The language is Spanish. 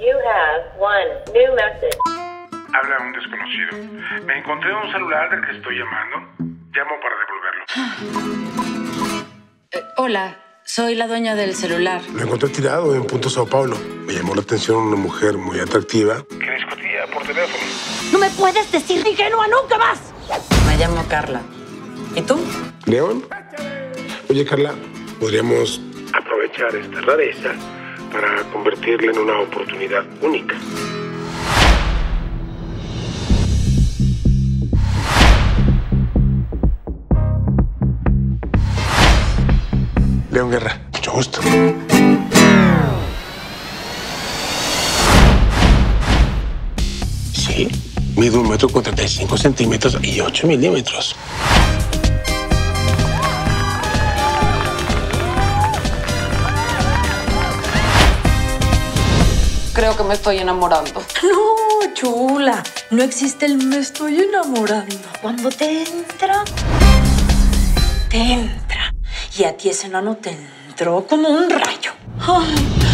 You have one new message. Habla un desconocido. Me encontré un celular del que estoy llamando. Llamo para devolverlo. Hola, soy la dueña del celular. Lo encontré tirado en Punto Sao Paulo. Me llamó la atención una mujer muy atractiva que discutía por teléfono. ¡No me puedes decir ingenua nunca más! Me llamo Carla. ¿Y tú? León. Oye, Carla, podríamos aprovechar esta rareza para convertirla en una oportunidad única. León Guerra, mucho gusto. Sí, mido 1,35 metros y 8 milímetros. Creo que me estoy enamorando. No, chula. No existe el me estoy enamorando. Cuando te entra, te entra. Y a ti ese enano te entró como un rayo. Ay.